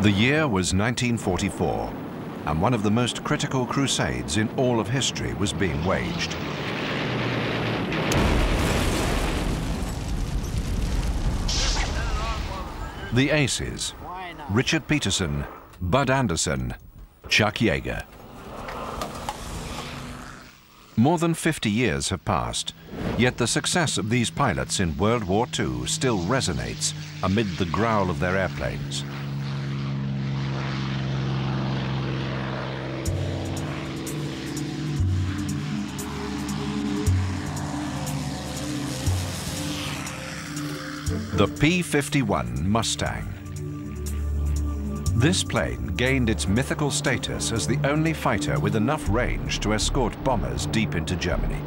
The year was 1944, and one of the most critical crusades in all of history was being waged. The aces, Richard Peterson, Bud Anderson, Chuck Yeager. More than 50 years have passed, yet the success of these pilots in World War II still resonates amid the growl of their airplanes. The P-51 Mustang. This plane gained its mythical status as the only fighter with enough range to escort bombers deep into Germany.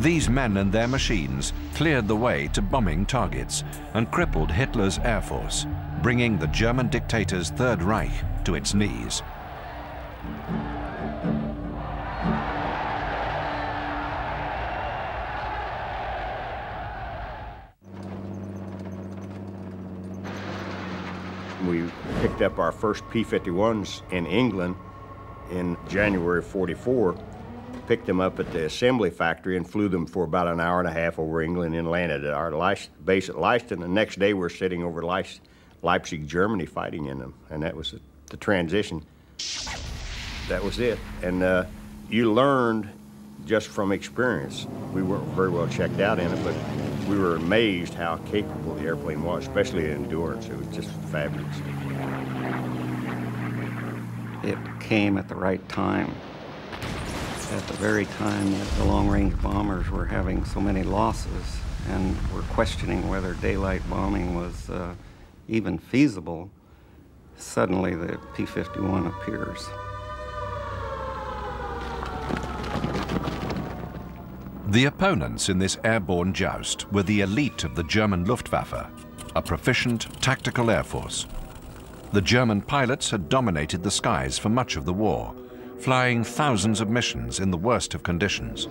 These men and their machines cleared the way to bombing targets and crippled Hitler's air force, bringing the German dictator's Third Reich to its knees. We picked up our first P-51s in England in January '44, picked them up at the assembly factory and flew them for about an hour and a half over England and landed at our base at Leiston. The next day we're sitting over Leipzig, Germany, fighting in them, and that was the transition. That was it, and you learned just from experience. We weren't very well checked out in it, but we were amazed how capable the airplane was, especially in endurance. It was just fabulous. It came at the right time, at the very time that the long-range bombers were having so many losses and were questioning whether daylight bombing was even feasible. Suddenly the P-51 appears. The opponents in this airborne joust were the elite of the German Luftwaffe, a proficient tactical air force. The German pilots had dominated the skies for much of the war, flying thousands of missions in the worst of conditions.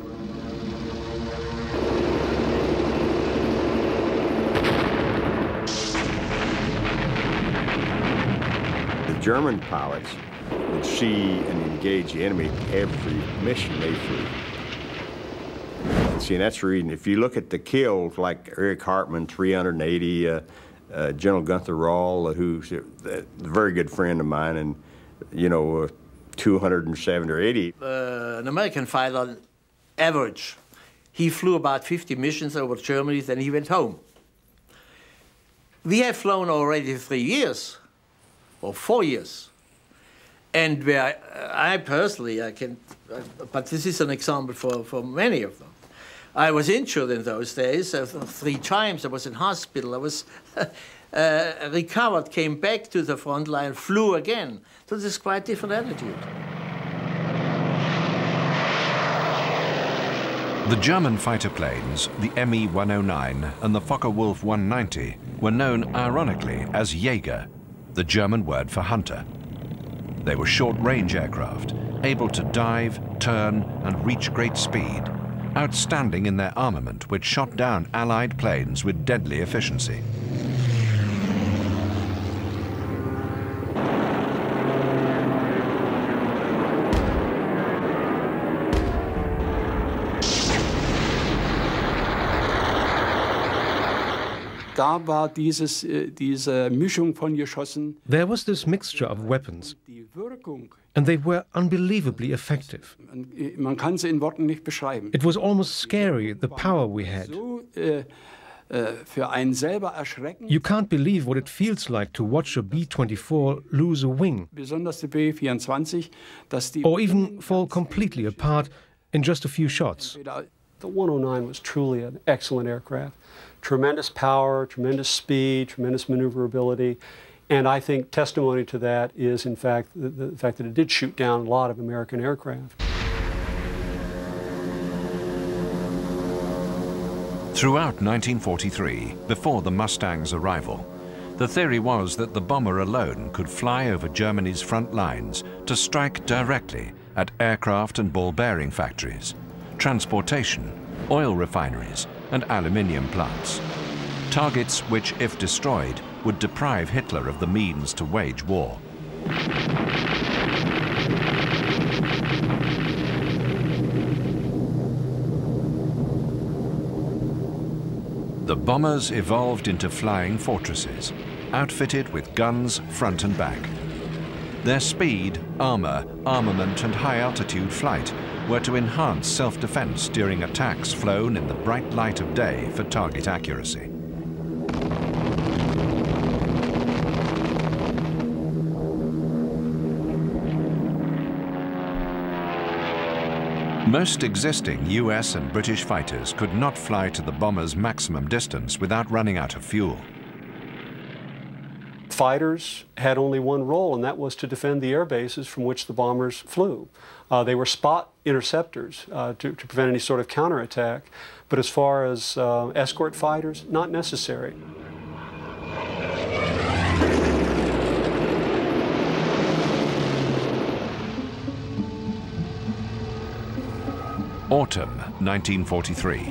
The German pilots would see and engage the enemy every mission they flew. See, and that's the reason. If you look at the kills, like Eric Hartmann, 380, General Gunther Rall, who's a very good friend of mine, and, you know, 270 or 80. An American fighter, on average, he flew about 50 missions over Germany, then he went home. We have flown already 3 years, or 4 years, and where I personally, I can, but this is an example for many of them. I was injured in those days 3 times. I was in hospital. I was recovered, came back to the front line, flew again. So this is quite a different attitude. The German fighter planes, the ME 109 and the Focke-Wulf 190, were known ironically as Jäger, the German word for hunter. They were short-range aircraft, able to dive, turn, and reach great speed, outstanding in their armament, which shot down Allied planes with deadly efficiency. There was this mixture of weapons, and they were unbelievably effective. It was almost scary, the power we had. You can't believe what it feels like to watch a B-24 lose a wing, or even fall completely apart in just a few shots. The 109 was truly an excellent aircraft. Tremendous power, tremendous speed, tremendous maneuverability, and I think testimony to that is, in fact, the fact that it did shoot down a lot of American aircraft. Throughout 1943, before the Mustang's arrival, the theory was that the bomber alone could fly over Germany's front lines to strike directly at aircraft and ball-bearing factories, transportation, oil refineries, and aluminium plants. Targets which, if destroyed, would deprive Hitler of the means to wage war. The bombers evolved into flying fortresses, outfitted with guns front and back. Their speed, armor, armament, and high-altitude flight were to enhance self-defense during attacks flown in the bright light of day for target accuracy. Most existing US and British fighters could not fly to the bomber's maximum distance without running out of fuel. Fighters had only one role, and that was to defend the air bases from which the bombers flew. They were spot interceptors to prevent any sort of counterattack, but as far as escort fighters, not necessary. Autumn 1943.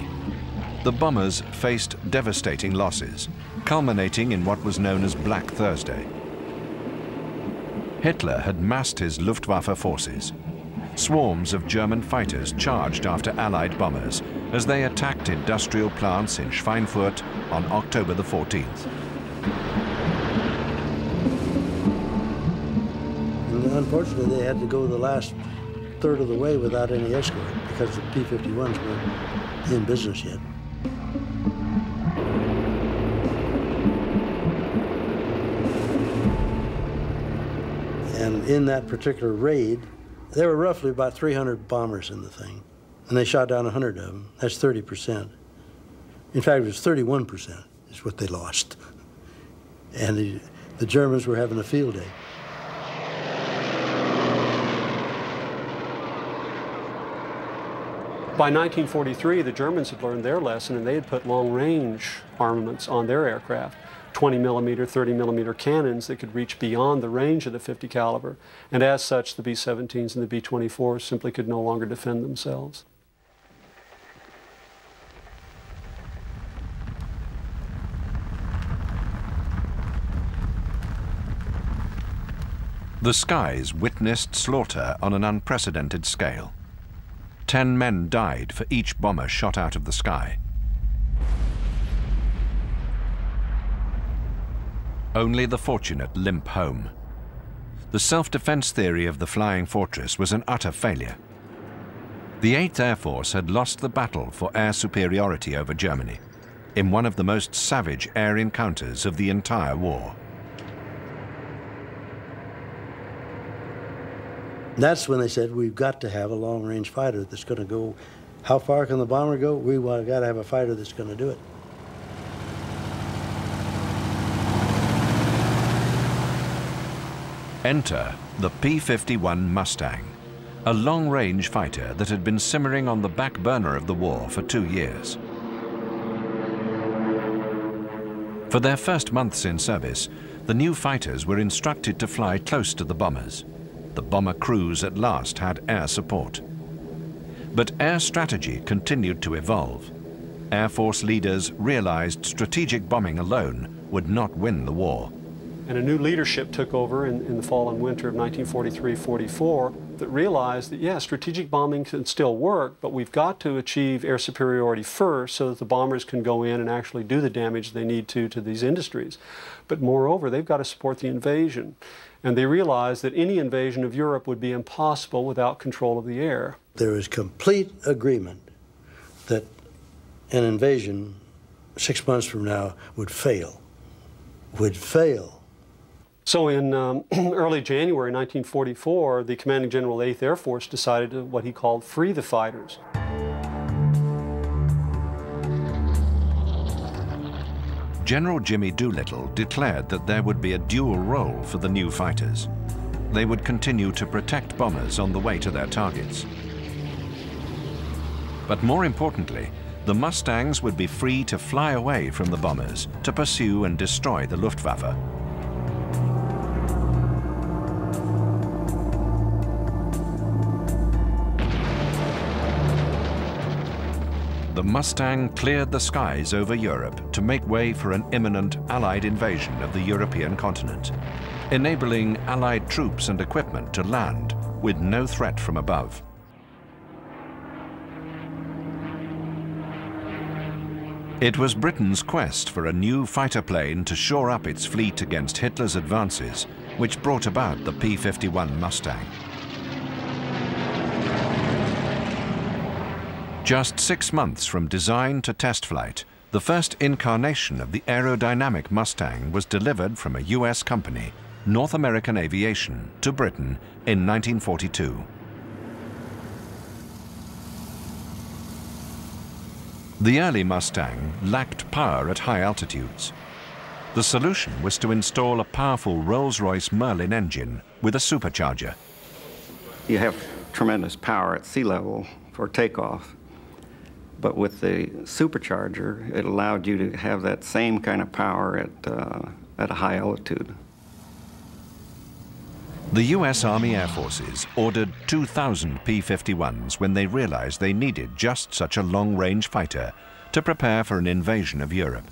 The bombers faced devastating losses, culminating in what was known as Black Thursday. Hitler had massed his Luftwaffe forces. Swarms of German fighters charged after Allied bombers as they attacked industrial plants in Schweinfurt on October the 14th. Unfortunately, they had to go the last third of the way without any escort because the P-51s weren't in business yet. And in that particular raid, there were roughly about 300 bombers in the thing, and they shot down 100 of them. That's 30%. In fact, it was 31% is what they lost. And the Germans were having a field day. By 1943, the Germans had learned their lesson, and they had put long-range armaments on their aircraft. 20mm, 30mm cannons that could reach beyond the range of the .50 caliber. And as such, the B-17s and the B-24s simply could no longer defend themselves. The skies witnessed slaughter on an unprecedented scale. 10 men died for each bomber shot out of the sky. Only the fortunate limp home. The self-defense theory of the flying fortress was an utter failure. The 8th Air Force had lost the battle for air superiority over Germany in one of the most savage air encounters of the entire war. That's when they said, we've got to have a long-range fighter that's going to go. How far can the bomber go? We've got to have a fighter that's going to do it. Enter the P-51 Mustang, a long-range fighter that had been simmering on the back burner of the war for 2 years. For their first months in service, the new fighters were instructed to fly close to the bombers. The bomber crews at last had air support. But air strategy continued to evolve. Air Force leaders realized strategic bombing alone would not win the war. And a new leadership took over in the fall and winter of 1943-44 that realized that, yeah, strategic bombing can still work, but we've got to achieve air superiority first so that the bombers can go in and actually do the damage they need to these industries. But moreover, they've got to support the invasion. And they realized that any invasion of Europe would be impossible without control of the air. There was complete agreement that an invasion 6 months from now would fail. Would fail. So in early January 1944, the Commanding General 8th Air Force decided to what he called free the fighters. General Jimmy Doolittle declared that there would be a dual role for the new fighters. They would continue to protect bombers on the way to their targets. But more importantly, the Mustangs would be free to fly away from the bombers to pursue and destroy the Luftwaffe. the Mustang cleared the skies over Europe to make way for an imminent Allied invasion of the European continent, enabling Allied troops and equipment to land with no threat from above. It was Britain's quest for a new fighter plane to shore up its fleet against Hitler's advances, which brought about the P-51 Mustang. Just 6 months from design to test flight, the first incarnation of the aerodynamic Mustang was delivered from a US company, North American Aviation, to Britain in 1942. The early Mustang lacked power at high altitudes. The solution was to install a powerful Rolls-Royce Merlin engine with a supercharger. You have tremendous power at sea level for takeoff, but with the supercharger, it allowed you to have that same kind of power at a high altitude. The US Army Air Forces ordered 2,000 P-51s when they realized they needed just such a long-range fighter to prepare for an invasion of Europe.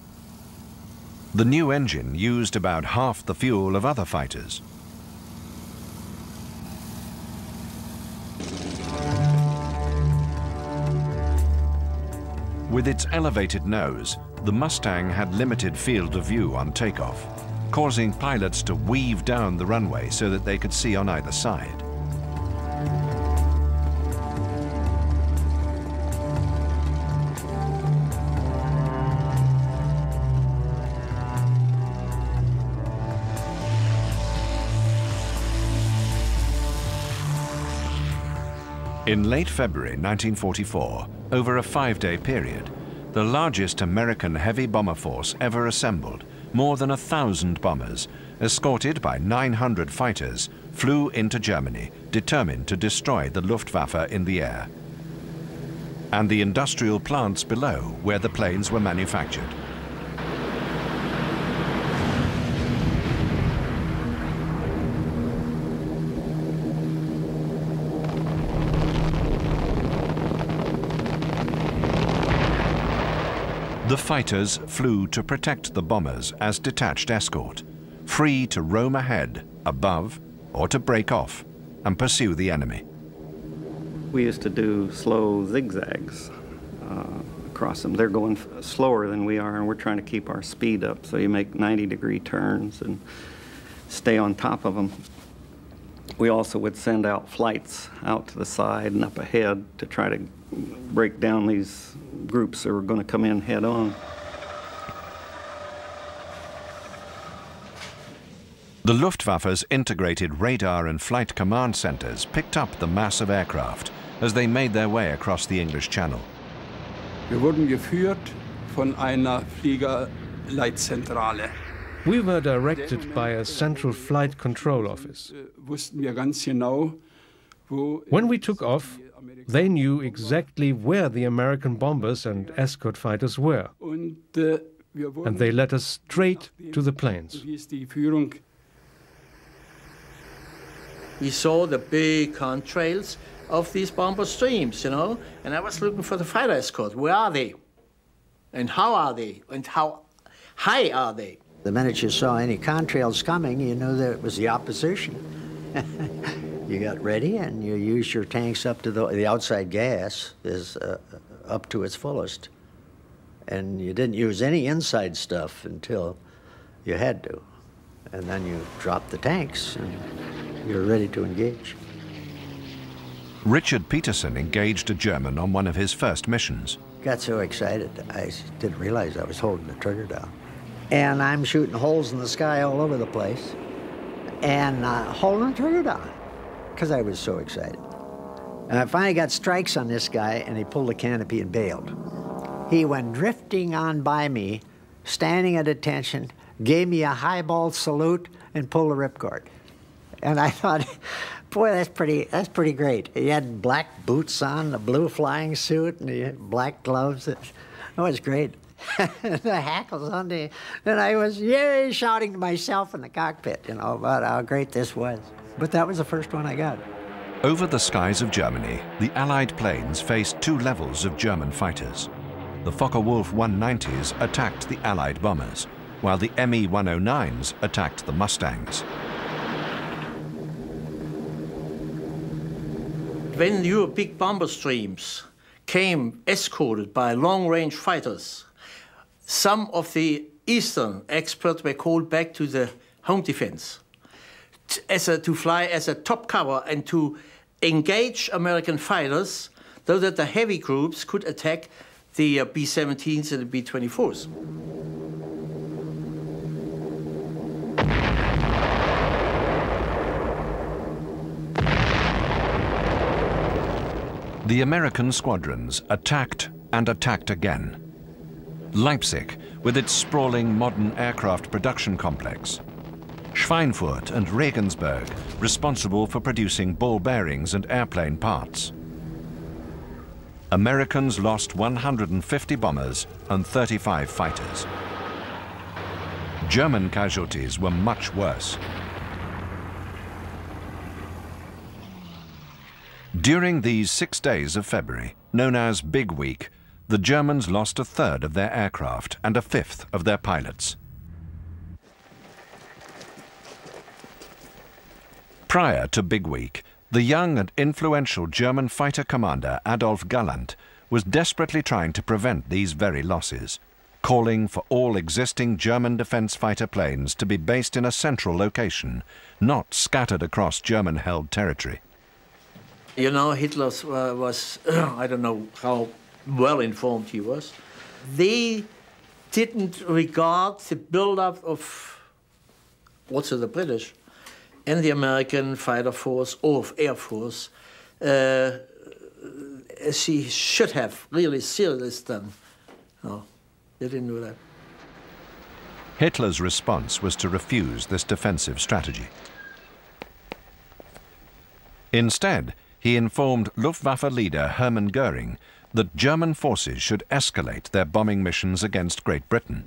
The new engine used about half the fuel of other fighters. With its elevated nose, the Mustang had limited field of view on takeoff, causing pilots to weave down the runway so that they could see on either side. In late February 1944, over a 5-day period, the largest American heavy bomber force ever assembled, more than 1,000 bombers, escorted by 900 fighters, flew into Germany, determined to destroy the Luftwaffe in the air and the industrial plants below where the planes were manufactured. The fighters flew to protect the bombers as detached escort, free to roam ahead, above, or to break off and pursue the enemy. We used to do slow zigzags across them. They're going slower than we are, and we're trying to keep our speed up, so you make 90-degree turns and stay on top of them. We also would send out flights out to the side and up ahead to try to break down these groups that were going to come in head on. The Luftwaffe's integrated radar and flight command centers picked up the mass of aircraft as they made their way across the English Channel. Wir wurden geführt von einer Fliegerleitzentrale. We were directed by a central flight control office. When we took off, they knew exactly where the American bombers and escort fighters were, and they led us straight to the planes. We saw the big contrails of these bomber streams, you know, and I was looking for the fighter escort. Where are they? And how are they? And how high are they? The minute you saw any contrails coming, you knew that it was the opposition. You got ready and you used your tanks up to the outside gas is up to its fullest. And you didn't use any inside stuff until you had to. And then you dropped the tanks and you're ready to engage. Richard Peterson engaged a German on one of his first missions. Got so excited, I didn't realize I was holding the trigger down. And I'm shooting holes in the sky all over the place and holding the trigger down, because I was so excited. And I finally got strikes on this guy, and he pulled the canopy and bailed. He went drifting on by me, standing at attention, gave me a highball salute, and pulled the ripcord. And I thought, boy, that's pretty great. He had black boots on, a blue flying suit, and he had black gloves. That was great. The hackles on the, and I was, yay, shouting to myself in the cockpit, you know, about how great this was. But that was the first one I got. Over the skies of Germany, the Allied planes faced two levels of German fighters. the Focke-Wulf 190s attacked the Allied bombers, while the ME 109s attacked the Mustangs. When your big bomber streams came escorted by long-range fighters, some of the Eastern experts were called back to the home defense to fly as a top cover and to engage American fighters, so that the heavy groups could attack the B-17s and the B-24s. The American squadrons attacked and attacked again. Leipzig, with its sprawling modern aircraft production complex. Schweinfurt and Regensburg, responsible for producing ball bearings and airplane parts. Americans lost 150 bombers and 35 fighters. German casualties were much worse. During these 6 days of February, known as Big Week, the Germans lost a third of their aircraft and a fifth of their pilots. Prior to Big Week, the young and influential German fighter commander Adolf Galland was desperately trying to prevent these very losses, calling for all existing German defense fighter planes to be based in a central location, not scattered across German-held territory. You know, Hitler was, I don't know how well informed he was. They didn't regard the buildup of, also the British and the American fighter force or of air force, as he should have really seriously done. No, they didn't do that. Hitler's response was to refuse this defensive strategy. Instead, he informed Luftwaffe leader Hermann Göring that German forces should escalate their bombing missions against Great Britain.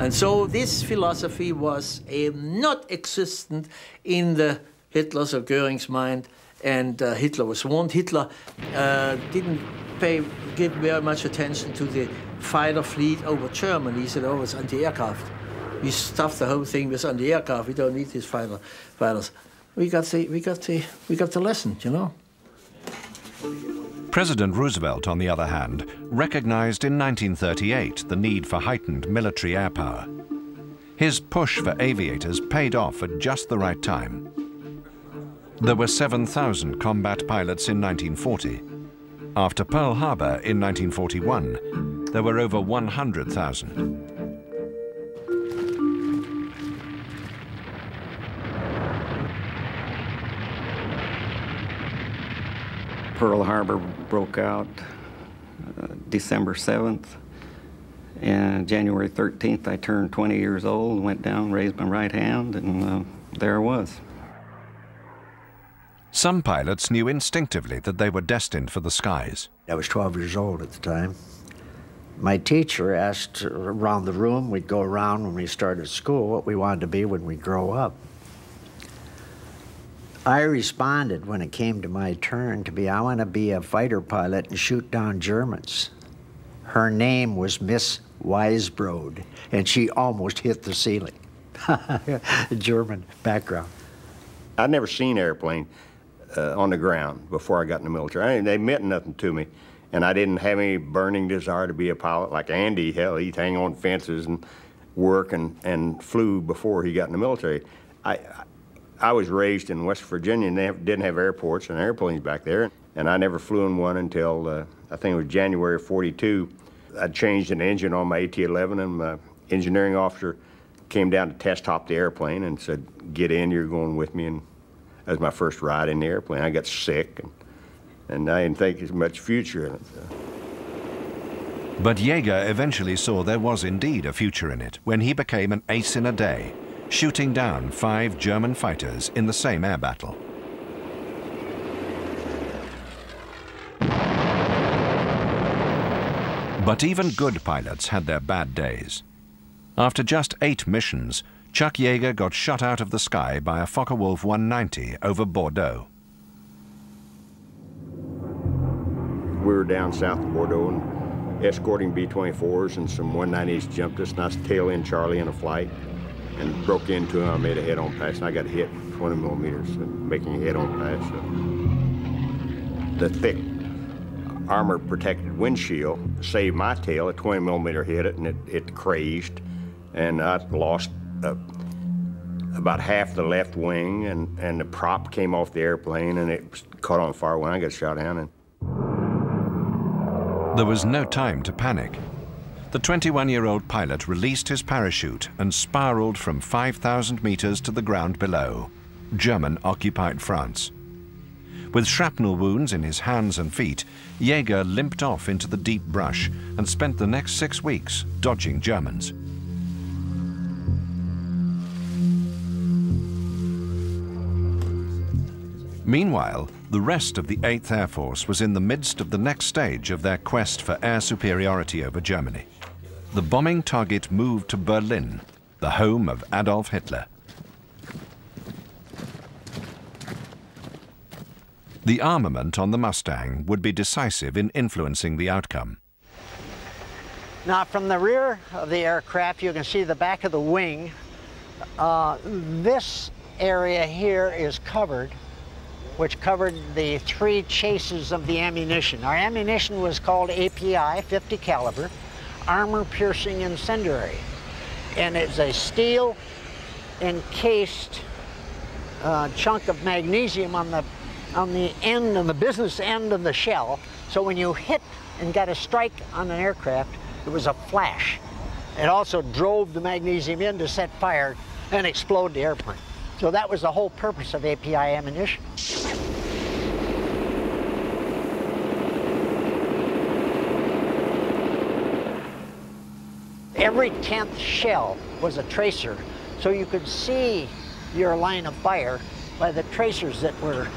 And so this philosophy was not existent in the Hitler's or Göring's mind, and Hitler was warned. Hitler didn't give very much attention to the fighter fleet over Germany. He said, oh, it's anti-aircraft. We stuffed the whole thing with anti-aircraft. We don't need these fighters. We got the lesson, you know. President Roosevelt, on the other hand, recognized in 1938 the need for heightened military air power. His push for aviators paid off at just the right time. There were 7,000 combat pilots in 1940. After Pearl Harbor in 1941, there were over 100,000. Pearl Harbor broke out December 7th, and January 13th I turned 20 years old, went down, raised my right hand, and there I was. Some pilots knew instinctively that they were destined for the skies. I was 12 years old at the time. My teacher asked around the room, we'd go around when we started school, what we wanted to be when we grow up. I responded when it came to my turn to be, I want to be a fighter pilot and shoot down Germans. Her name was Miss Weisbrod, and she almost hit the ceiling. German background. I'd never seen an airplane on the ground before I got in the military. They meant nothing to me, and I didn't have any burning desire to be a pilot like Andy. Hell, he'd hang on fences and work and flew before he got in the military. I was raised in West Virginia, and they didn't have airports and airplanes back there, and I never flew in one until, I think it was January 42. I changed an engine on my AT-11, and my engineering officer came down to test hop the airplane and said, get in, you're going with me, and that was my first ride in the airplane. I got sick, and I didn't think there's much future in it. So. But Yeager eventually saw there was indeed a future in it when he became an ace in a day, shooting down 5 German fighters in the same air battle. But even good pilots had their bad days. After just 8 missions, Chuck Yeager got shot out of the sky by a Focke-Wulf 190 over Bordeaux. We were down south of Bordeaux and escorting B-24s, and some 190s jumped us, and I tail end Charlie in a flight and broke into him. I made a head-on pass, and I got hit 20 millimeters, making a head-on pass. The thick armor-protected windshield saved my tail. A 20-millimeter hit it, and it crazed, and I lost about half the left wing, and the prop came off the airplane, and it caught on fire when I got shot down. There was no time to panic. The 21-year-old pilot released his parachute and spiraled from 5,000 meters to the ground below, German-occupied France. With shrapnel wounds in his hands and feet, Yeager limped off into the deep brush and spent the next 6 weeks dodging Germans. Meanwhile, the rest of the 8th Air Force was in the midst of the next stage of their quest for air superiority over Germany. The bombing target moved to Berlin, the home of Adolf Hitler. The armament on the Mustang would be decisive in influencing the outcome. Now, from the rear of the aircraft, you can see the back of the wing. This area here is covered, which covered the 3 chases of the ammunition. Our ammunition was called API, 50 caliber, armor-piercing incendiary. And it's a steel-encased chunk of magnesium on the end, on the business end of the shell. So when you hit and got a strike on an aircraft, it was a flash. It also drove the magnesium in to set fire and explode the airplane. So that was the whole purpose of API ammunition. Every 10th shell was a tracer, so you could see your line of fire by the tracers that were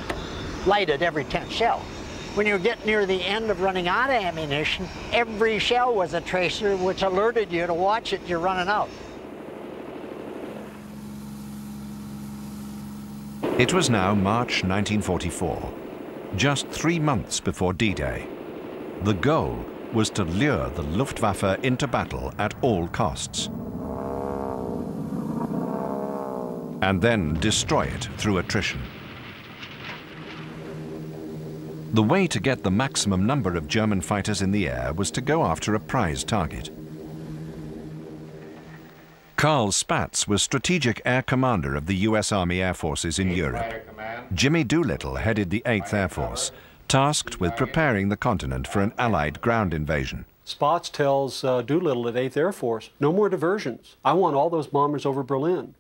lighted every 10th shell. When you get near the end of running out of ammunition, every shell was a tracer, which alerted you to watch it, you're running out. It was now March 1944, just 3 months before D-Day. The goal was to lure the Luftwaffe into battle at all costs, and then destroy it through attrition. The way to get the maximum number of German fighters in the air was to go after a prize target. Carl Spatz was Strategic Air Commander of the U.S. Army Air Forces in Europe. Jimmy Doolittle headed the 8th Air Force, tasked with preparing the continent for an Allied ground invasion. Spatz tells Doolittle at 8th Air Force, no more diversions. I want all those bombers over Berlin.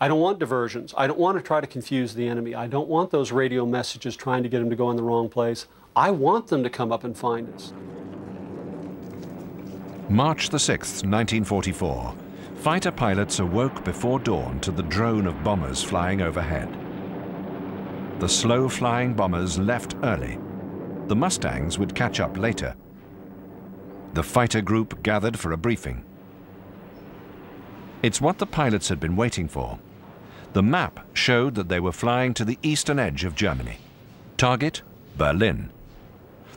I don't want diversions. I don't want to try to confuse the enemy. I don't want those radio messages trying to get them to go in the wrong place. I want them to come up and find us. March the 6th, 1944. Fighter pilots awoke before dawn to the drone of bombers flying overhead. The slow-flying bombers left early. The Mustangs would catch up later. The fighter group gathered for a briefing. It's what the pilots had been waiting for. The map showed that they were flying to the eastern edge of Germany. Target, Berlin.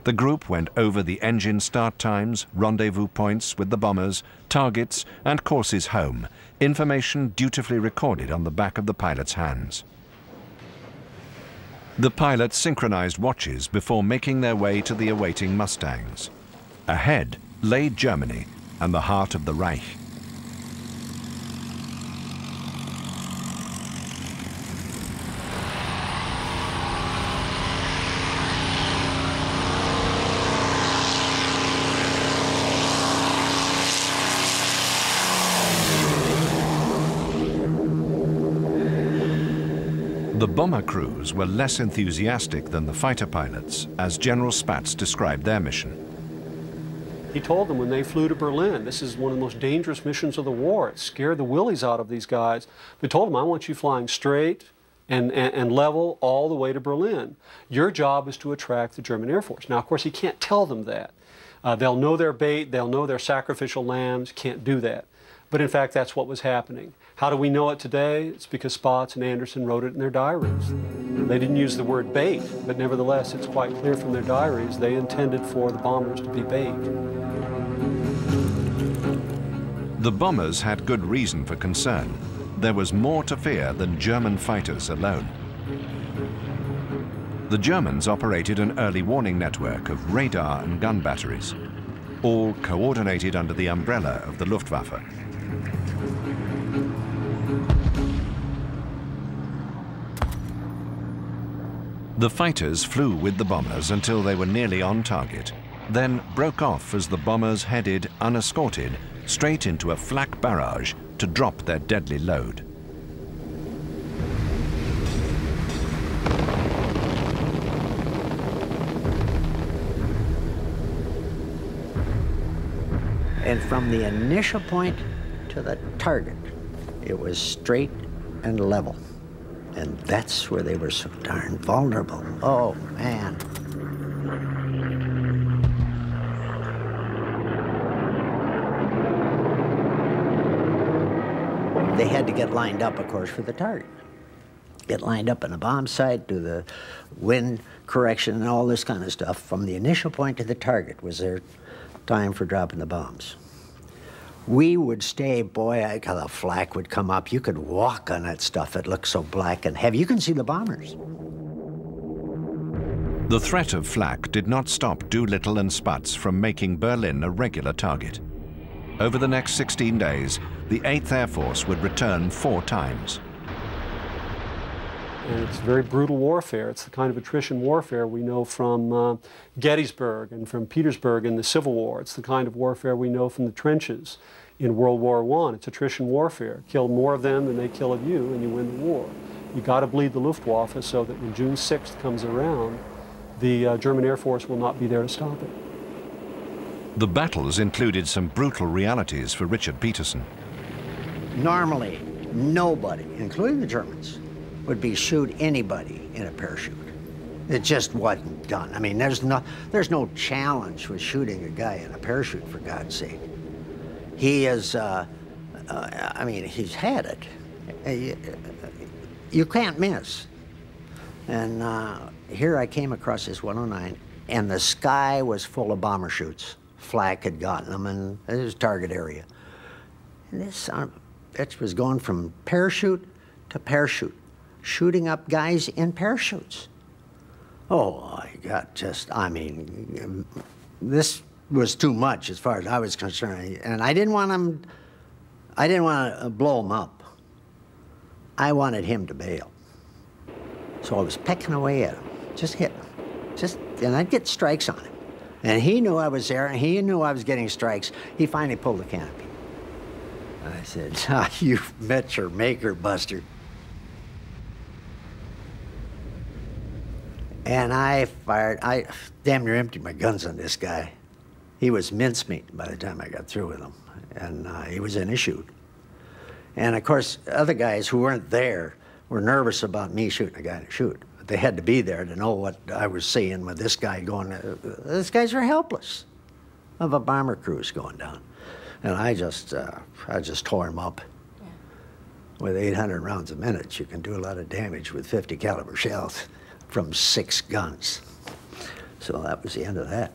The group went over the engine start times, rendezvous points with the bombers, targets, and courses home, information dutifully recorded on the back of the pilot's hands. The pilots synchronized watches before making their way to the awaiting Mustangs. Ahead lay Germany and the heart of the Reich. The bomber crews were less enthusiastic than the fighter pilots, as General Spatz described their mission. He told them when they flew to Berlin, this is one of the most dangerous missions of the war. It scared the willies out of these guys. They told them, I want you flying straight and level all the way to Berlin. Your job is to attract the German Air Force. Now, of course, he can't tell them that. They'll know their bait. They'll know their sacrificial lambs. Can't do that. But in fact, that's what was happening. How do we know it today? It's because Spatz and Anderson wrote it in their diaries. They didn't use the word bait, but nevertheless, it's quite clear from their diaries they intended for the bombers to be bait. The bombers had good reason for concern. There was more to fear than German fighters alone. The Germans operated an early warning network of radar and gun batteries, all coordinated under the umbrella of the Luftwaffe. The fighters flew with the bombers until they were nearly on target, then broke off as the bombers headed, unescorted, straight into a flak barrage to drop their deadly load. And from the initial point to the target, it was straight and level. And that's where they were so darn vulnerable. Oh, man. They had to get lined up, of course, for the target. Get lined up in the bomb sight, do the wind correction and all this kind of stuff. From the initial point to the target was their time for dropping the bombs. We would stay, boy, the flak would come up. You could walk on that stuff. It looked so black and heavy. You can see the bombers. The threat of flak did not stop Doolittle and Spatz from making Berlin a regular target. Over the next 16 days, the 8th Air Force would return 4 times. And it's very brutal warfare. It's the kind of attrition warfare we know from Gettysburg and from Petersburg in the Civil War. It's the kind of warfare we know from the trenches in World War I. It's attrition warfare. Kill more of them than they kill of you, and you win the war. You got to bleed the Luftwaffe so that when June 6th comes around, the German Air Force will not be there to stop it. The battles included some brutal realities for Richard Peterson. Normally, nobody, including the Germans, would be shoot anybody in a parachute. It just wasn't done. I mean, there's no challenge with shooting a guy in a parachute, for God's sake. He is, I mean, he's had it. You can't miss. And here I came across this 109, and the sky was full of bomber chutes. Flak had gotten them, and it was target area. And this bitch was going from parachute to parachute, shooting up guys in parachutes. Oh, I got just, I mean, this was too much as far as I was concerned. And I didn't want to blow him up. I wanted him to bail. So I was pecking away at him, just hitting him. And I'd get strikes on him. And he knew I was there, and he knew I was getting strikes. He finally pulled the canopy. I said, ah, you've met your maker, Buster. And I fired, I damn near emptied my guns on this guy. He was mincemeat by the time I got through with him, and he was in a shoot. And of course, other guys who weren't there were nervous about me shooting a guy in a shoot. But they had to be there to know what I was seeing with this guy going, these guys are helpless of a bomber cruise going down. And I just tore him up. Yeah. With 800 rounds a minute, you can do a lot of damage with 50 caliber shells from 6 guns. So that was the end of that.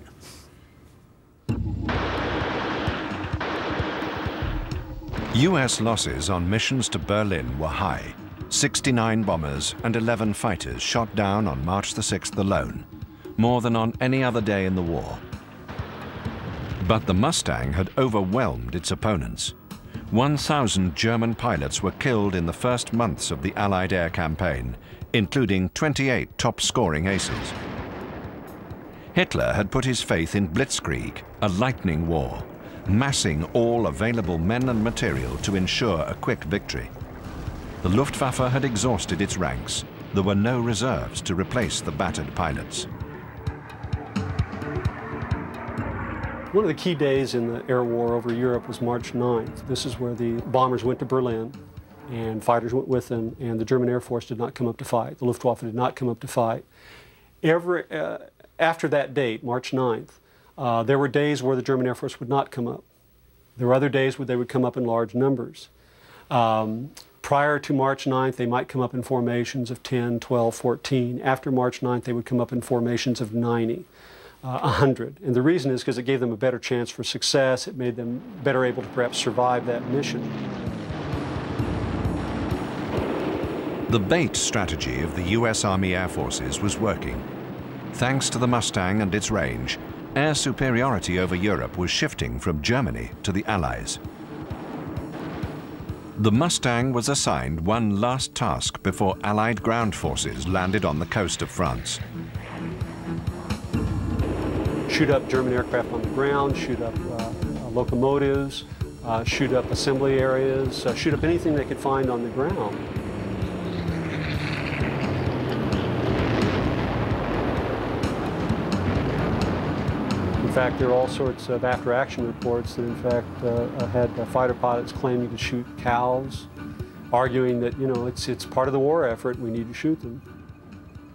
US losses on missions to Berlin were high. 69 bombers and 11 fighters shot down on March the 6th alone, more than on any other day in the war. But the Mustang had overwhelmed its opponents. 1,000 German pilots were killed in the first months of the Allied air campaign, including 28 top-scoring aces. Hitler had put his faith in blitzkrieg, a lightning war, massing all available men and material to ensure a quick victory. The Luftwaffe had exhausted its ranks. There were no reserves to replace the battered pilots. One of the key days in the air war over Europe was March 9th. This is where the bombers went to Berlin, and fighters went with them, and the German Air Force did not come up to fight. The Luftwaffe did not come up to fight. After that date, March 9th, there were days where the German Air Force would not come up. There were other days where they would come up in large numbers. Prior to March 9th, they might come up in formations of 10, 12, 14. After March 9th, they would come up in formations of 90, 100. And the reason is because it gave them a better chance for success. It made them better able to perhaps survive that mission. The bait strategy of the U.S. Army Air Forces was working. Thanks to the Mustang and its range, air superiority over Europe was shifting from Germany to the Allies. The Mustang was assigned one last task before Allied ground forces landed on the coast of France. Shoot up German aircraft on the ground, shoot up locomotives, shoot up assembly areas, shoot up anything they could find on the ground. In fact, there are all sorts of after-action reports that, in fact, had fighter pilots claiming to shoot cows, arguing that, you know, it's part of the war effort, we need to shoot them.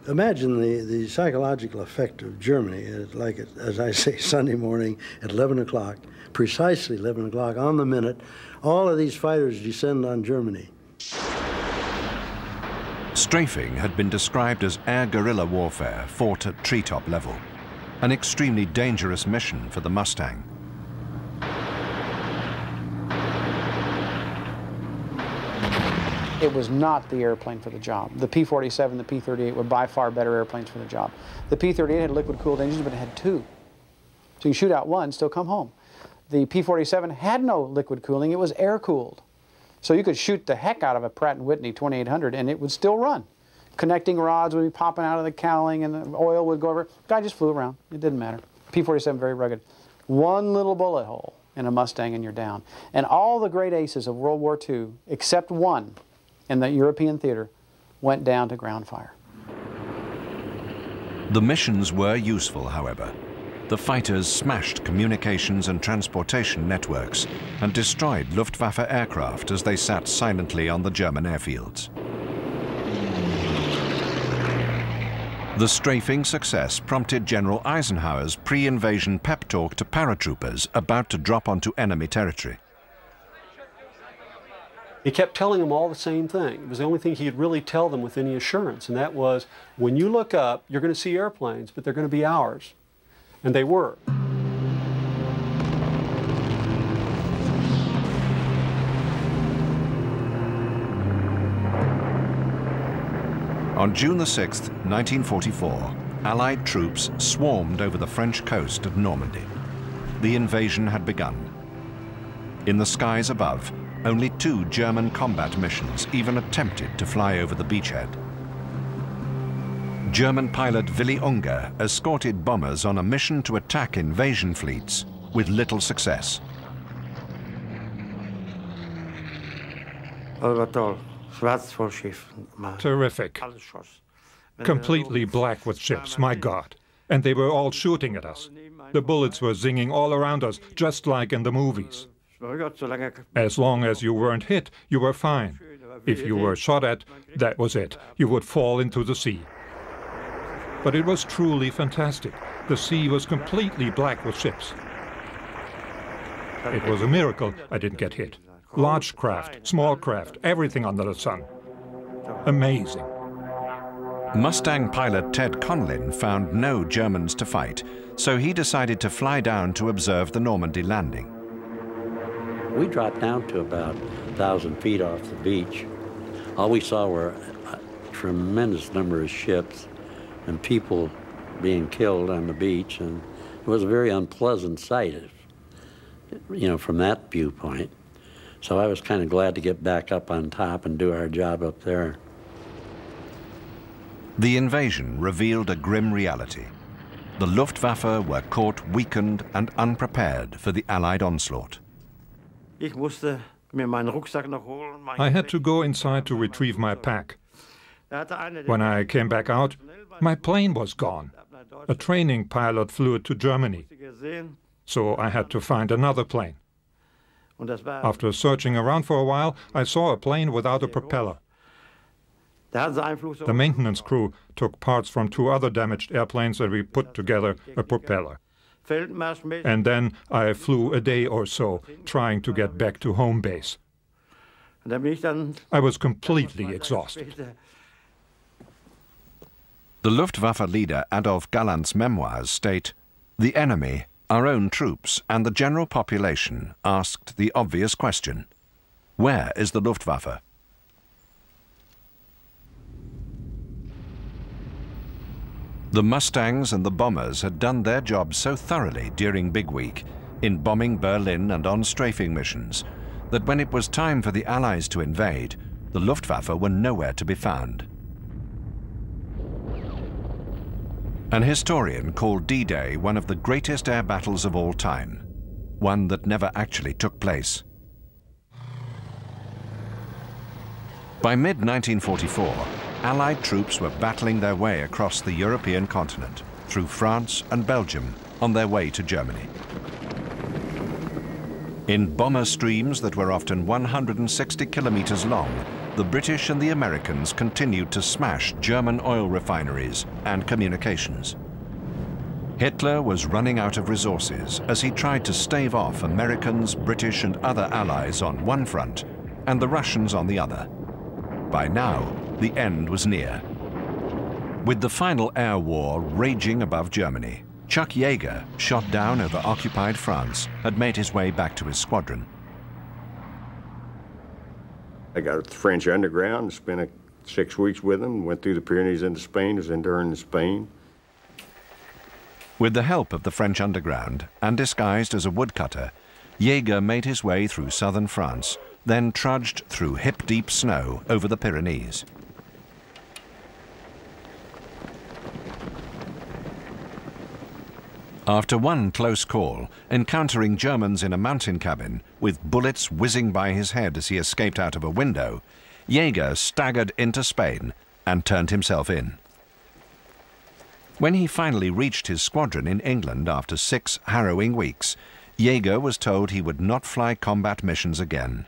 Imagine the psychological effect of Germany, like, as I say, Sunday morning at 11 o'clock, precisely 11 o'clock on the minute, all of these fighters descend on Germany. Strafing had been described as air guerrilla warfare fought at treetop level. An extremely dangerous mission for the Mustang. It was not the airplane for the job. The P-47, the P-38 were by far better airplanes for the job. The P-38 had liquid-cooled engines, but it had two. So you shoot out one, still come home. The P-47 had no liquid cooling, it was air-cooled. So you could shoot the heck out of a Pratt & Whitney 2800 and it would still run. Connecting rods would be popping out of the cowling and the oil would go over. Guy just flew around. It didn't matter. P-47, very rugged. One little bullet hole in a Mustang and you're down. And all the great aces of World War II, except one in the European theater, went down to ground fire. The missions were useful, however. The fighters smashed communications and transportation networks and destroyed Luftwaffe aircraft as they sat silently on the German airfields. The strafing success prompted General Eisenhower's pre-invasion pep talk to paratroopers about to drop onto enemy territory. He kept telling them all the same thing. It was the only thing he'd really tell them with any assurance, and that was, when you look up, you're going to see airplanes, but they're going to be ours. And they were. On June the 6th, 1944, Allied troops swarmed over the French coast of Normandy. The invasion had begun. In the skies above, only two German combat missions even attempted to fly over the beachhead. German pilot Willy Unger escorted bombers on a mission to attack invasion fleets with little success. Terrific. Completely black with ships, my God. And they were all shooting at us. The bullets were zinging all around us, just like in the movies. As long as you weren't hit, you were fine. If you were shot at, that was it. You would fall into the sea. But it was truly fantastic. The sea was completely black with ships. It was a miracle I didn't get hit. Large craft, small craft, everything under the sun. Amazing. Mustang pilot Ted Conlin found no Germans to fight, so he decided to fly down to observe the Normandy landing. We dropped down to about 1,000 feet off the beach. All we saw were a tremendous number of ships and people being killed on the beach, and it was a very unpleasant sight, you know, from that viewpoint. So I was kind of glad to get back up on top and do our job up there. The invasion revealed a grim reality. The Luftwaffe were caught weakened and unprepared for the Allied onslaught. I had to go inside to retrieve my pack. When I came back out, my plane was gone. A training pilot flew it to Germany, so I had to find another plane. After searching around for a while, I saw a plane without a propeller. The maintenance crew took parts from two other damaged airplanes and we put together a propeller. And then I flew a day or so, trying to get back to home base. I was completely exhausted. The Luftwaffe leader Adolf Galland's memoirs state, "The enemy, our own troops, and the general population asked the obvious question, where is the Luftwaffe?" The Mustangs and the bombers had done their job so thoroughly during Big Week, in bombing Berlin and on strafing missions, that when it was time for the Allies to invade, the Luftwaffe were nowhere to be found. An historian called D-Day one of the greatest air battles of all time, one that never actually took place. By mid-1944, Allied troops were battling their way across the European continent, through France and Belgium, on their way to Germany. In bomber streams that were often 160 kilometers long, the British and the Americans continued to smash German oil refineries and communications. Hitler was running out of resources as he tried to stave off Americans, British and other allies on one front, and the Russians on the other. By now, the end was near. With the final air war raging above Germany, Chuck Yeager, shot down over occupied France, had made his way back to his squadron. I got with the French underground, spent 6 weeks with them, went through the Pyrenees into Spain, was interned in Spain. With the help of the French underground, and disguised as a woodcutter, Yeager made his way through southern France, then trudged through hip-deep snow over the Pyrenees. After one close call, encountering Germans in a mountain cabin, with bullets whizzing by his head as he escaped out of a window, Yeager staggered into Spain and turned himself in. When he finally reached his squadron in England after 6 harrowing weeks, Yeager was told he would not fly combat missions again.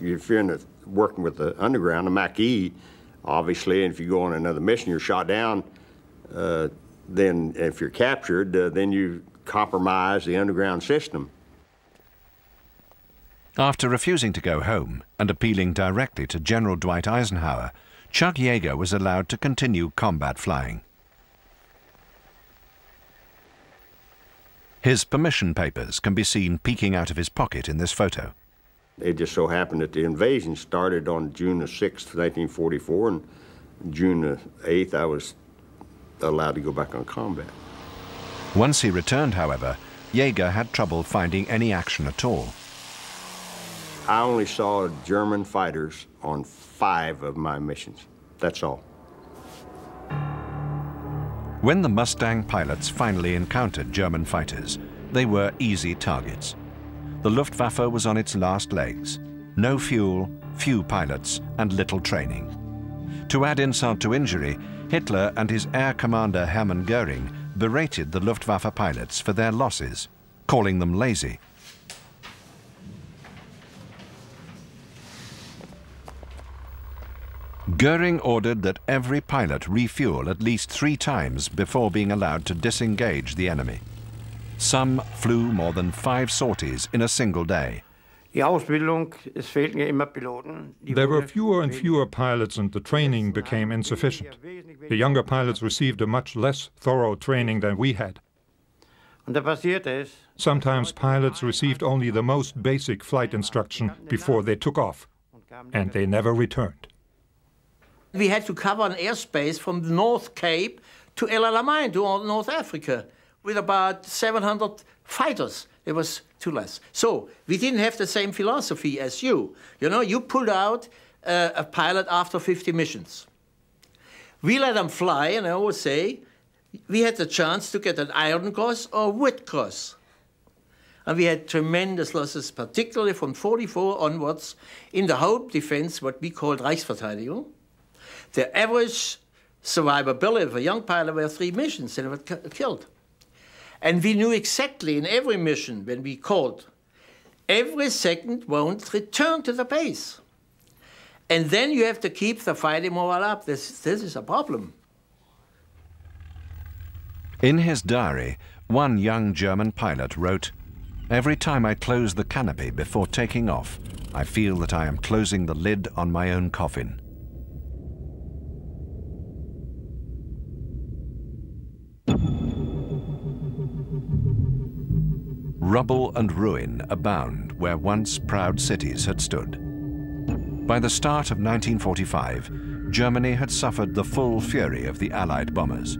If you're working with the underground, the Maquis, obviously, and if you go on another mission, you're shot down, then if you're captured, then you compromise the underground system. After refusing to go home and appealing directly to General Dwight Eisenhower, Chuck Yeager was allowed to continue combat flying. His permission papers can be seen peeking out of his pocket in this photo. It just so happened that the invasion started on June the 6th, 1944, and June the 8th, I was allowed to go back on combat. Once he returned, however, Yeager had trouble finding any action at all. I only saw German fighters on 5 of my missions. That's all. When the Mustang pilots finally encountered German fighters, they were easy targets. The Luftwaffe was on its last legs. No fuel, few pilots, and little training. To add insult to injury, Hitler and his air commander Hermann Göring berated the Luftwaffe pilots for their losses, calling them lazy. Göring ordered that every pilot refuel at least 3 times before being allowed to disengage the enemy. Some flew more than 5 sorties in a single day. There were fewer and fewer pilots, and the training became insufficient. The younger pilots received a much less thorough training than we had. Sometimes pilots received only the most basic flight instruction before they took off, and they never returned. We had to cover an airspace from the North Cape to El Alamein, to North Africa, with about 700 fighters. It was too less. So we didn't have the same philosophy as you. You know, you pulled out a pilot after 50 missions. We let them fly, and I always say, we had the chance to get an Iron Cross or a Wood Cross. And we had tremendous losses, particularly from 44 onwards, in the whole defense, what we called Reichsverteidigung. The average survivability of a young pilot were 3 missions, and it was killed. And we knew exactly in every mission when we called, every second won't return to the base. And then you have to keep the fighting morale up. This is a problem. In his diary, One young German pilot wrote, "Every time I close the canopy before taking off, I feel that I am closing the lid on my own coffin." Rubble and ruin abound where once proud cities had stood. By the start of 1945, Germany had suffered the full fury of the Allied bombers.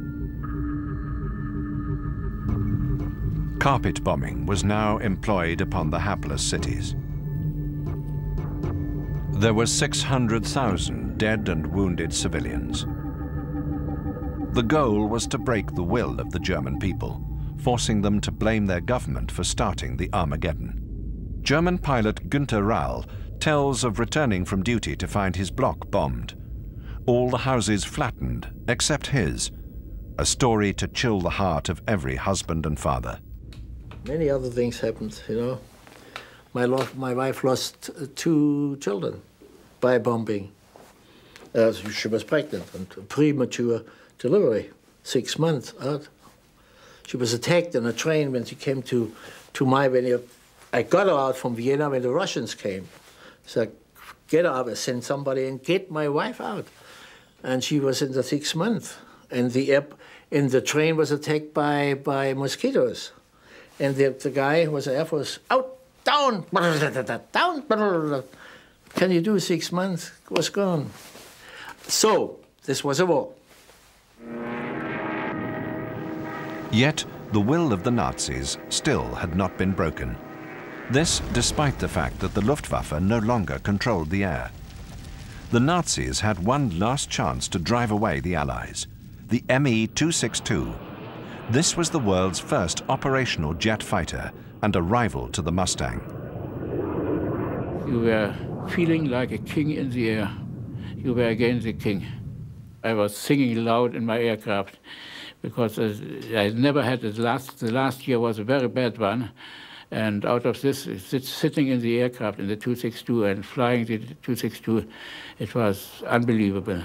Carpet bombing was now employed upon the hapless cities. There were 600,000 dead and wounded civilians. The goal was to break the will of the German people, forcing them to blame their government for starting the Armageddon. German pilot Gunther Rall tells of returning from duty to find his block bombed. All the houses flattened, except his. A story to chill the heart of every husband and father. Many other things happened, you know. My wife lost two children by bombing. She was pregnant and premature delivery, 6 months out. She was attacked in a train when she came to I got her out from Vienna when the Russians came. So I get her up, I sent somebody and get my wife out. And she was in the 6 months. And the train was attacked by mosquitoes. And the guy who was an Air Force, out, down, down. Can you do 6 months? It was gone. So, this was a war. Yet, the will of the Nazis still had not been broken. This despite the fact that the Luftwaffe no longer controlled the air. The Nazis had one last chance to drive away the Allies, the ME 262. This was the world's first operational jet fighter and a rival to the Mustang. You were feeling like a king in the air. You were again the king. I was singing loud in my aircraft because I never had this the last year was a very bad one. And out of this, sitting in the aircraft in the 262 and flying the 262, it was unbelievable.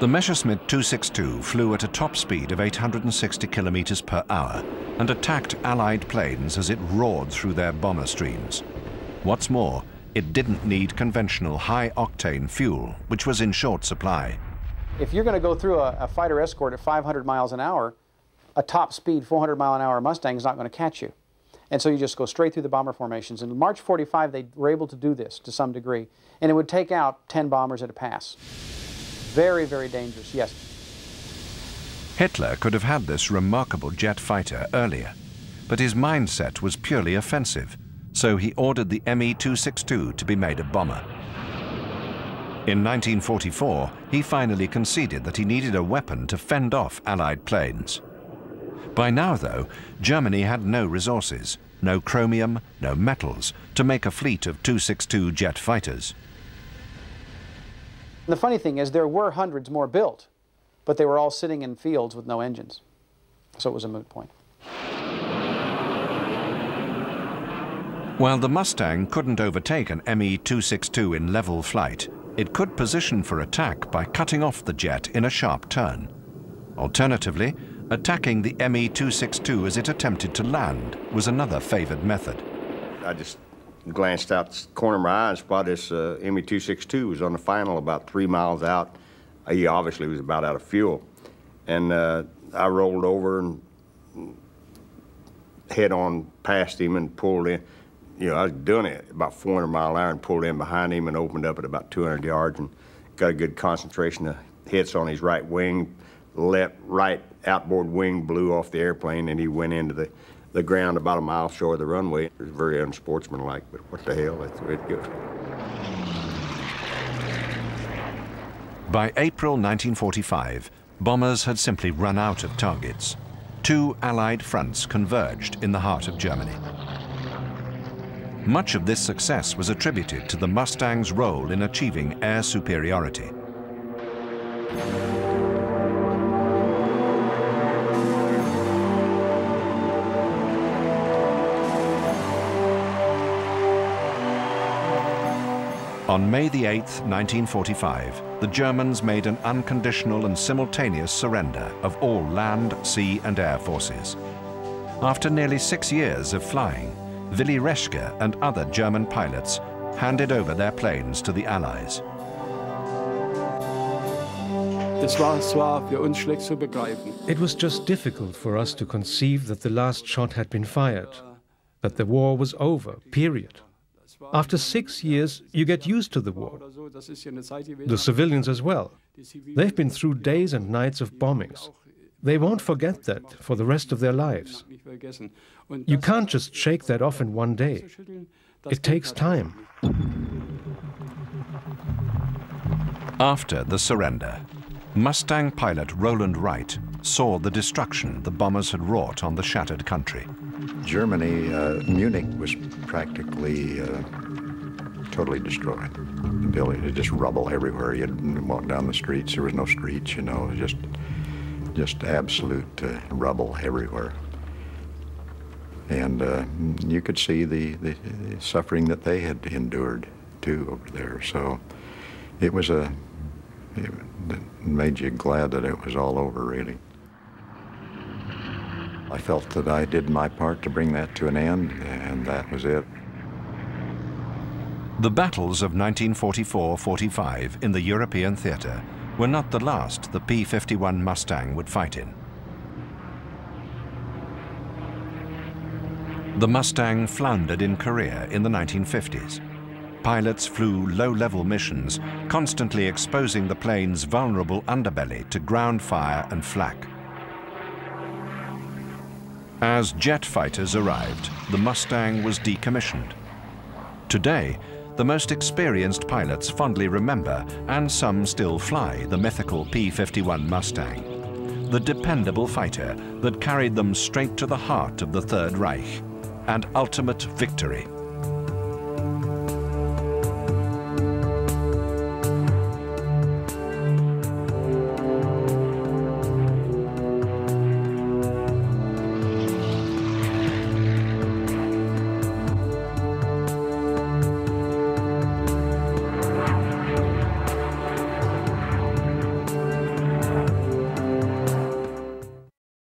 The Messerschmitt 262 flew at a top speed of 860 kilometers per hour and attacked Allied planes as it roared through their bomber streams. What's more, it didn't need conventional high-octane fuel, which was in short supply. If you're going to go through a fighter escort at 500 miles an hour, a top-speed 400-mile-an-hour Mustang is not going to catch you. And so you just go straight through the bomber formations. In March 45, they were able to do this to some degree, and it would take out 10 bombers at a pass. Very, very dangerous, yes. Hitler could have had this remarkable jet fighter earlier, but his mindset was purely offensive, so he ordered the ME-262 to be made a bomber. In 1944, he finally conceded that he needed a weapon to fend off Allied planes. By now, though, Germany had no resources, no chromium, no metals, to make a fleet of 262 jet fighters. And the funny thing is, there were hundreds more built, but they were all sitting in fields with no engines. So it was a moot point. While the Mustang couldn't overtake an ME-262 in level flight, it could position for attack by cutting off the jet in a sharp turn. Alternatively, attacking the ME-262 as it attempted to land was another favored method. I just glanced out the corner of my eye and spotted this ME-262 was on the final about 3 miles out. He obviously was about out of fuel. And I rolled over and head on past him and pulled in. You know, I was doing it about 400 mile an hour and pulled in behind him and opened up at about 200 yards and got a good concentration of hits on his right wing, left, right outboard wing blew off the airplane and he went into the ground about a mile short of the runway. It was very unsportsmanlike, but what the hell, that's the way it goes. By April 1945, bombers had simply run out of targets. Two Allied fronts converged in the heart of Germany. Much of this success was attributed to the Mustang's role in achieving air superiority. On May the 8th, 1945, the Germans made an unconditional and simultaneous surrender of all land, sea and air forces. After nearly 6 years of flying, Willy Reschke and other German pilots handed over their planes to the Allies. It was just difficult for us to conceive that the last shot had been fired, that the war was over, period. After 6 years, you get used to the war. The civilians as well. They've been through days and nights of bombings. They won't forget that for the rest of their lives. You can't just shake that off in one day. It takes time. After the surrender, Mustang pilot Roland Wright saw the destruction the bombers had wrought on the shattered country. Germany, Munich was practically totally destroyed. The buildings were just rubble everywhere. You'd walk down the streets, there was no streets, you know, just absolute rubble everywhere. And you could see the suffering that they had endured too over there. So it was a, it made you glad that it was all over, really. I felt that I did my part to bring that to an end, and that was it. The battles of 1944-45 in the European theater were not the last the P-51 Mustang would fight in. The Mustang floundered in Korea in the 1950s. Pilots flew low-level missions, constantly exposing the plane's vulnerable underbelly to ground fire and flak. As jet fighters arrived, the Mustang was decommissioned. Today, the most experienced pilots fondly remember, and some still fly, the mythical P-51 Mustang, the dependable fighter that carried them straight to the heart of the Third Reich, and ultimate victory.